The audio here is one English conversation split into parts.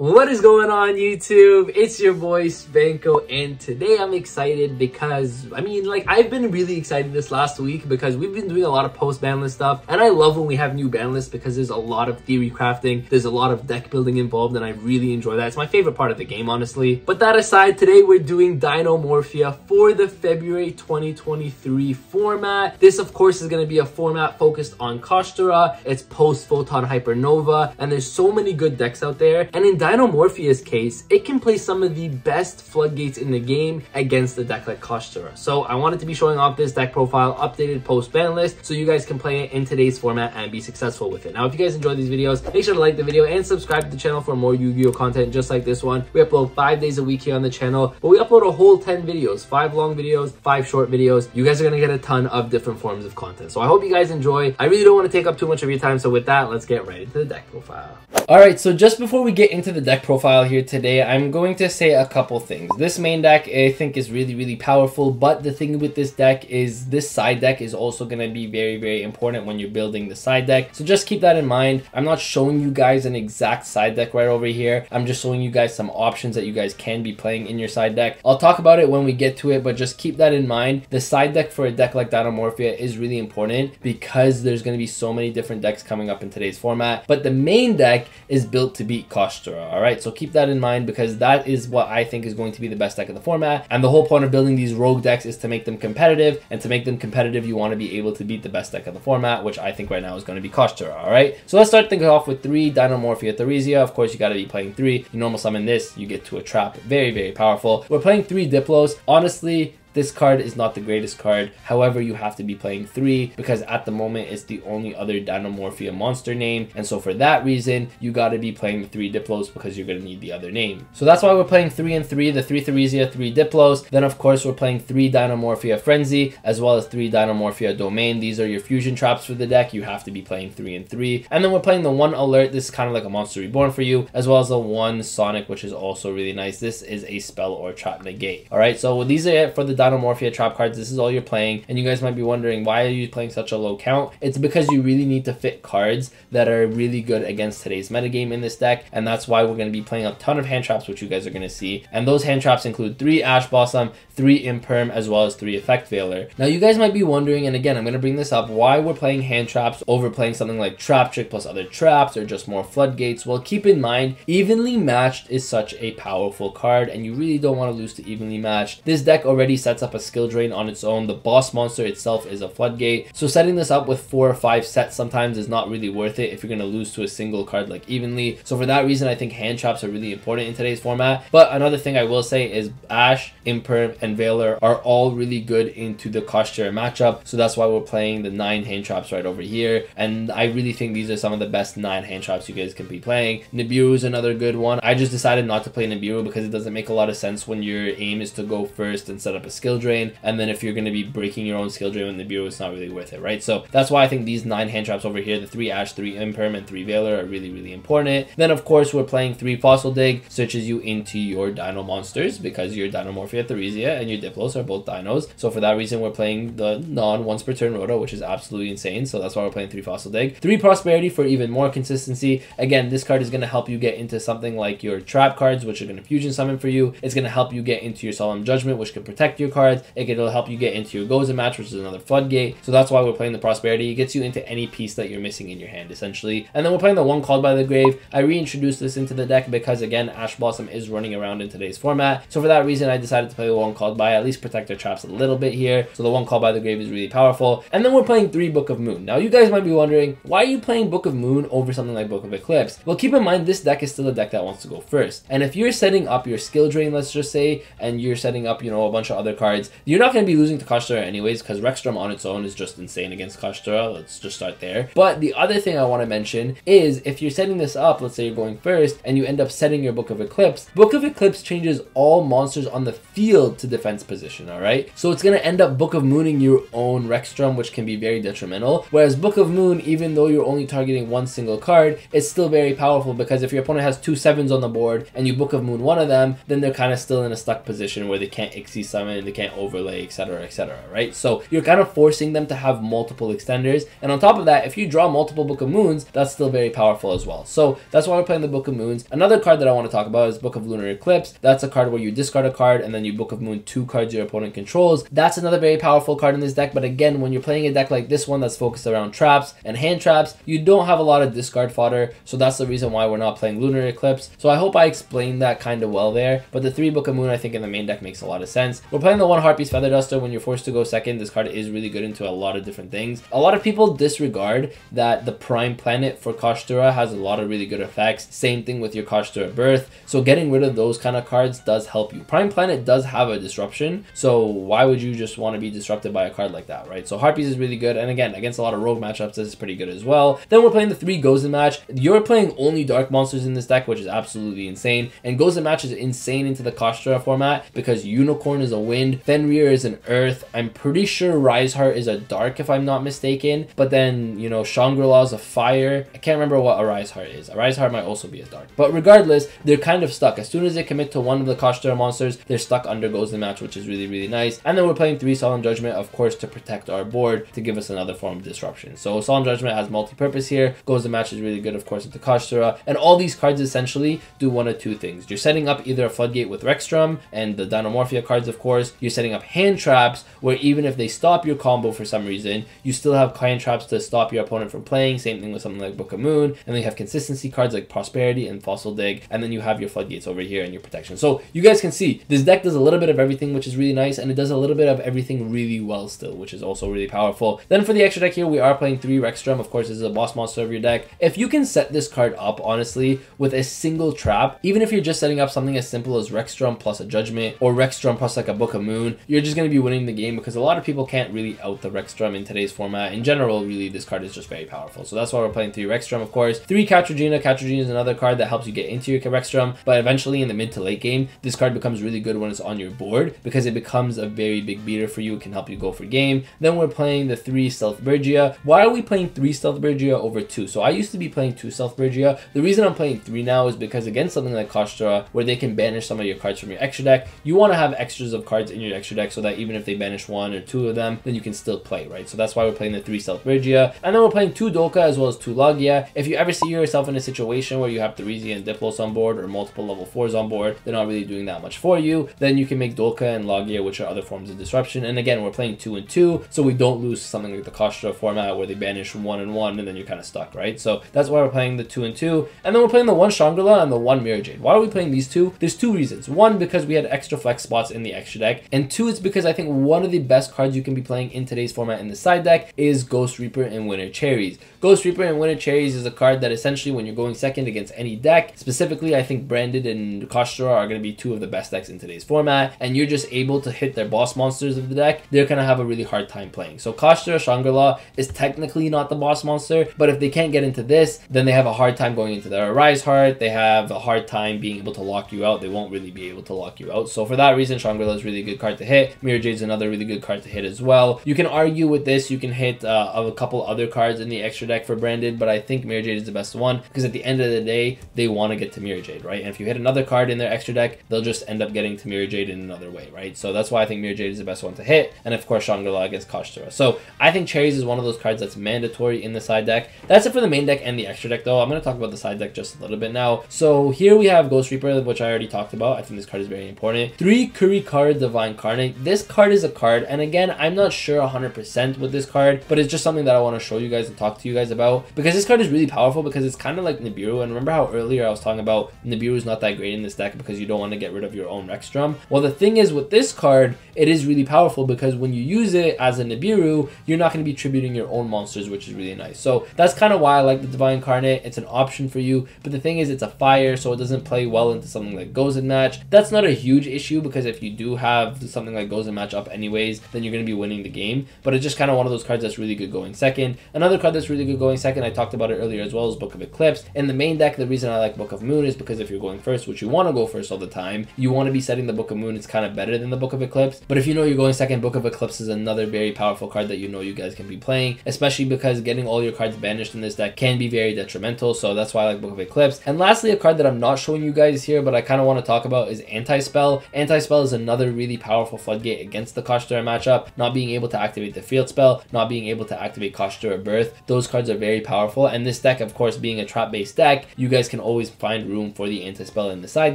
What is going on YouTube? It's your boy Spanko, and today I'm excited because I've been really excited this last week because we've been doing a lot of post-ban list stuff, and I love when we have new ban lists because there's a lot of theory crafting, there's a lot of deck building involved, and I really enjoy that. It's my favorite part of the game, honestly. But that aside, today we're doing Dinomorphia for the February 2023 format. This of course is going to be a format focused on Kostura. It's post Photon Hypernova, and there's so many good decks out there, and in Dinomorphia's case, it can play some of the best floodgates in the game against a deck like Kashtira. So I wanted to be showing off this deck profile updated post-ban list so you guys can play it in today's format and be successful with it. Now, if you guys enjoy these videos, make sure to like the video and subscribe to the channel for more Yu-Gi-Oh! Content just like this one. We upload 5 days a week here on the channel, but we upload a whole 10 videos, 5 long videos, 5 short videos. You guys are going to get a ton of different forms of content. So I hope you guys enjoy. I really don't want to take up too much of your time. So with that, let's get right into the deck profile. All right, so just before we get into the deck profile here today, I'm going to say a couple things. This main deck I think is really powerful, but the thing with this deck is this side deck is also going to be very important when you're building the side deck. So just keep that in mind. I'm not showing you guys an exact side deck right over here. I'm just showing you guys some options that you guys can be playing in your side deck. I'll talk about it when we get to it, but just keep that in mind. The side deck for a deck like Dinomorphia is really important because there's going to be so many different decks coming up in today's format, but the main deck is built to beat Kostura. All right, so keep that in mind because that is what I think is going to be the best deck of the format. And the whole point of building these rogue decks is to make them competitive, and to make them competitive, you want to be able to beat the best deck of the format, which I think right now is going to be Kostura. All right, so let's start things off with 3 Dinomorphia Therizia. Of course, you got to be playing 3. You normal summon this, you get to a trap. Very powerful. We're playing 3 Diplos. Honestly, this card is not the greatest card. However, you have to be playing 3 because at the moment it's the only other Dinomorphia monster name. And so for that reason, you gotta be playing the 3 Diplos because you're gonna need the other name. So that's why we're playing 3 and 3, the 3 Therizia, 3 Diplos. Then of course we're playing 3 Dinomorphia Frenzy as well as 3 Dinomorphia Domain. These are your fusion traps for the deck. You have to be playing 3 and 3. And then we're playing the 1 Alert. This is kind of like a Monster Reborn for you, as well as the 1 Sonic, which is also really nice. This is a spell or trap negate. All right, so these are it for the Dinomorphia trap cards. This is all you're playing, and you guys might be wondering, why are you playing such a low count? It's because you really need to fit cards that are really good against today's metagame in this deck, and that's why we're going to be playing a ton of hand traps, which you guys are going to see. And those hand traps include 3 Ash Blossom, 3 Imperm, as well as 3 Effect Veiler. Now you guys might be wondering, and again I'm going to bring this up, why we're playing hand traps over playing something like Trap Trick plus other traps or just more floodgates. Well, keep in mind, Evenly Matched is such a powerful card, and you really don't want to lose to Evenly Matched. This deck already sets up a skill drain on its own. The boss monster itself is a floodgate, so setting this up with 4 or 5 sets sometimes is not really worth it if you're going to lose to a single card like Evenly. So for that reason, I think hand traps are really important in today's format. But another thing I will say is Ash, Imperm, and Veiler are all really good into the Kashtira matchup, so that's why we're playing the 9 hand traps right over here, and I really think these are some of the best 9 hand traps you guys can be playing. Nibiru is another good one. I just decided not to play Nibiru because it doesn't make a lot of sense when your aim is to go first and set up a skill drain, and then if you're going to be breaking your own skill drain with Nibiru, it's not really worth it, right? So that's why I think these 9 hand traps over here, the 3 Ash, 3 Imperm, and 3 Veiler, are really important. Then of course we're playing 3 Fossil Dig. Searches you into your dino monsters because your Dinomorphia Therizia and your Diplos are both dinos, so for that reason we're playing the non once per turn roto, which is absolutely insane. So that's why we're playing 3 Fossil Dig. 3 Prosperity for even more consistency. Again, this card is going to help you get into something like your trap cards, which are going to fusion summon for you. It's going to help you get into your Solemn Judgment, which can protect your cards. It'll help you get into your Gozen Match, which is another floodgate. So that's why we're playing the Prosperity. It gets you into any piece that you're missing in your hand, essentially. And then we're playing the 1 Called by the Grave. I reintroduced this into the deck because, again, Ash Blossom is running around in today's format. So for that reason, I decided to play the 1 Called by, at least protect our traps a little bit here. So the 1 Called by the Grave is really powerful. And then we're playing 3 Book of Moon. Now, you guys might be wondering, why are you playing Book of Moon over something like Book of Eclipse? Well, keep in mind, this deck is still a deck that wants to go first. And if you're setting up your skill drain, let's just say, and you're setting up, you know, a bunch of other cards, you're not going to be losing to Kashtira anyways because Rexterm on its own is just insane against Kashtira. Let's just start there. But the other thing I want to mention is if you're setting this up, let's say you're going first and you end up setting your Book of Eclipse, Book of Eclipse changes all monsters on the field to defense position, all right? So it's going to end up Book of Mooning your own Rexterm, which can be very detrimental. Whereas Book of Moon, even though you're only targeting one single card, it's still very powerful because if your opponent has 2 7s on the board and you Book of Moon one of them, then they're kind of still in a stuck position where they can't Xyz summon, they can't overlay, etc., etc., right? So you're kind of forcing them to have multiple extenders, and on top of that, if you draw multiple Book of Moons, that's still very powerful as well. So that's why we're playing the Book of Moons. Another card that I want to talk about is Book of Lunar Eclipse. That's a card where you discard a card and then you Book of Moon two cards your opponent controls. That's another very powerful card in this deck, but again, when you're playing a deck like this one that's focused around traps and hand traps, you don't have a lot of discard fodder, so that's the reason why we're not playing Lunar Eclipse. So I hope I explained that kind of well there, but the three Book of Moon I think in the main deck makes a lot of sense. We're playing the one Harpy's Feather Duster. When you're forced to go second, this card is really good into a lot of different things. A lot of people disregard that the prime planet for Kostura has a lot of really good effects. Same thing with your Kostura Birth, so getting rid of those kind of cards does help you. Prime planet does have a disruption, so why would you just want to be disrupted by a card like that, right? So Harpies is really good, and again, against a lot of rogue matchups, this is pretty good as well. Then we're playing the three Gozen Match. You're playing only dark monsters in this deck, which is absolutely insane, and Gozen Match is insane into the Kostura format because Unicorn is a wind, Fenrir is an earth, I'm pretty sure Riseheart is a dark if I'm not mistaken, but then, you know, Shangri-La is a fire. I can't remember what a Riseheart is. A Riseheart might also be a dark, but regardless, they're kind of stuck. As soon as they commit to one of the Kostura monsters, they're stuck under Gozen Match, which is really, really nice. And then we're playing three Solemn Judgment, of course, to protect our board, to give us another form of disruption. So Solemn Judgment has multi-purpose here. Gozen Match is really good, of course, into Kostura, and all these cards essentially do one of two things. You're setting up either a floodgate with Rexterm and the Dinomorphia cards, of course. You're setting up hand traps where even if they stop your combo for some reason, you still have hand traps to stop your opponent from playing. Same thing with something like Book of Moon, and then you have consistency cards like Prosperity and Fossil Dig, and then you have your floodgates over here and your protection. So you guys can see this deck does a little bit of everything, which is really nice, and it does a little bit of everything really well still, which is also really powerful. Then for the extra deck here, we are playing three Rexterm. Of course, this is a boss monster of your deck. If you can set this card up honestly with a single trap, even if you're just setting up something as simple as Rexterm plus a Judgment or Rexterm plus like a Book of Moon, you're just going to be winning the game because a lot of people can't really out the Rexterm in today's format. In general, really, this card is just very powerful. So that's why we're playing three Rexterm, of course. Three Katrugina. Katrugina is another card that helps you get into your Rexterm, but eventually in the mid to late game, this card becomes really good when it's on your board because it becomes a very big beater for you. It can help you go for game. Then we're playing the three Stealthbergia. Why are we playing three Stealthbergia over two? So I used to be playing two Stealthbergia. The reason I'm playing three now is because against something like Kostura, where they can banish some of your cards from your extra deck, you want to have extras of cards in your extra deck so that even if they banish one or two of them, then you can still play, right? So that's why we're playing the three Stealthbergia. And then we're playing two Dolka as well as two Lagia. If you ever see yourself in a situation where you have Therizia and Diplos on board or multiple level 4s on board, they're not really doing that much for you, then you can make Dolka and Lagia, which are other forms of disruption. And again, we're playing 2 and 2, so we don't lose something like the Kostura format where they banish 1 and 1 and then you're kind of stuck, right? So that's why we're playing the 2 and 2. And then we're playing the one Shangri-La and the one Mirror Jade. Why are we playing these two? There's two reasons. One, because we had extra flex spots in the extra deck, and two, it's because I think one of the best cards you can be playing in today's format in the side deck is Ghost Reaper and Winter Cherries. Ghost Reaper and Winter Cherries is a card that essentially when you're going second against any deck, specifically I think Branded and Kostura are going to be two of the best decks in today's format, and you're just able to hit their boss monsters of the deck, they're going to have a really hard time playing. So Kostura Shangri-La is technically not the boss monster, but if they can't get into this, then they have a hard time going into their Riseheart. They have a hard time being able to lock you out. They won't really be able to lock you out. So for that reason, Shangri-La is a really good card to hit. Mirror Jade is another really good card to hit as well. You can argue with this. You can hit a couple other cards in the extra deck for Branded, but I think Mirror Jade is the best one because at the end of the day, they want to get to Mirror Jade, right? And if you hit another card in their extra deck, they'll just end up getting to Mirror Jade in another way, right? So that's why I think Mirror Jade is the best one to hit, and of course Shangri-La against Kostura. So I think Cherries is one of those cards that's mandatory in the side deck. That's it for the main deck and the extra deck though. I'm going to talk about the side deck just a little bit now. So here we have Ghost Reaper, which I already talked about. I think this card is very important. Three Kurikara Divine Carnate. This card is a card, and again, I'm not sure 100% with this card, but it's just something that I want to show you guys and talk to you guys about because this card is really powerful because it's kind of like Nibiru. And remember how earlier I was talking about Nibiru is not that great in this deck because you don't want to get rid of your own Rexterm. Well, the thing is with this card, it is really powerful because when you use it as a Nibiru, you're not going to be tributing your own monsters, which is really nice. So that's kind of why I like the Divine Carnate. It's an option for you, but the thing is it's a fire, so it doesn't play well into something like Gozen Match. That's not a huge issue because if you do have something like Gozen Match up anyways, then you're going to be winning the game, but it's just kind of one of those cards that's really good going second. Another card that's really good good going second. I talked about it earlier as well as Book of Eclipse. In the main deck, the reason I like Book of Moon is because if you're going first, which you want to go first all the time, you want to be setting the Book of Moon. It's kind of better than the Book of Eclipse. But if you know you're going second, Book of Eclipse is another very powerful card that you know you guys can be playing, especially because getting all your cards banished in this deck can be very detrimental. So that's why I like Book of Eclipse. And lastly, a card that I'm not showing you guys here, but I kind of want to talk about is Anti-Spell. Anti-Spell is another really powerful floodgate against the Kostura matchup. Not being able to activate the field spell, not being able to activate Kostura Birth, those cards are very powerful. And this deck, of course, being a trap based deck, you guys can always find room for the Anti-Spell in the side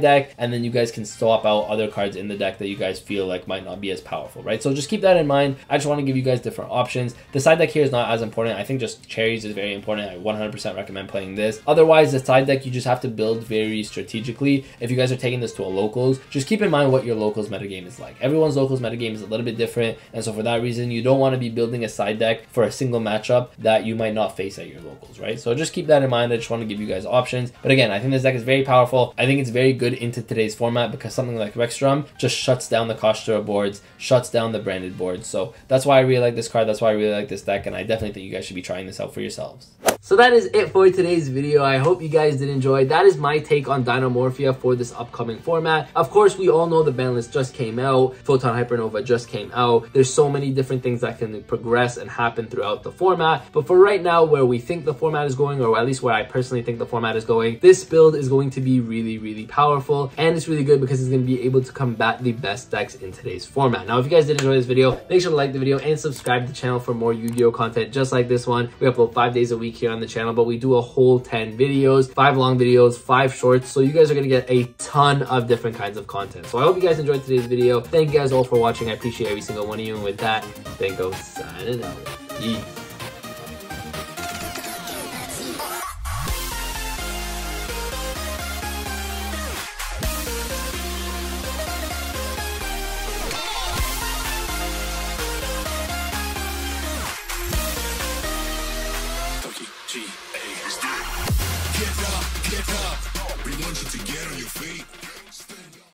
deck, and then you guys can swap out other cards in the deck that you guys feel like might not be as powerful, right? So just keep that in mind. I just want to give you guys different options. The side deck here is not as important. I think just Cherries is very important. I 100% recommend playing this. Otherwise, the side deck, you just have to build very strategically. If you guys are taking this to a locals, just keep in mind what your locals metagame is like. Everyone's locals metagame is a little bit different, and so for that reason, you don't want to be building a side deck for a single matchup that you might not face at your locals, right? So just keep that in mind. I just want to give you guys options. But again, I think this deck is very powerful. I think it's very good into today's format because something like Rexterm just shuts down the Kostura boards, shuts down the Branded boards. So that's why I really like this card. That's why I really like this deck, and I definitely think you guys should be trying this out for yourselves. So that is it for today's video. I hope you guys did enjoy. That is my take on Dinomorphia for this upcoming format. Of course, we all know the ban list just came out. Photon Hypernova just came out. There's so many different things that can progress and happen throughout the format. But for right now, where we think the format is going, or at least where I personally think the format is going, this build is going to be really, really powerful. And it's really good because it's going to be able to combat the best decks in today's format. Now, if you guys did enjoy this video, make sure to like the video and subscribe to the channel for more Yu-Gi-Oh! Content just like this one. We upload 5 days a week here on the channel, but we do a whole 10 videos, 5 long videos, 5 shorts. So you guys are going to get a ton of different kinds of content. So I hope you guys enjoyed today's video. Thank you guys all for watching. I appreciate every single one of you. And with that, Spanko signing out. Peace.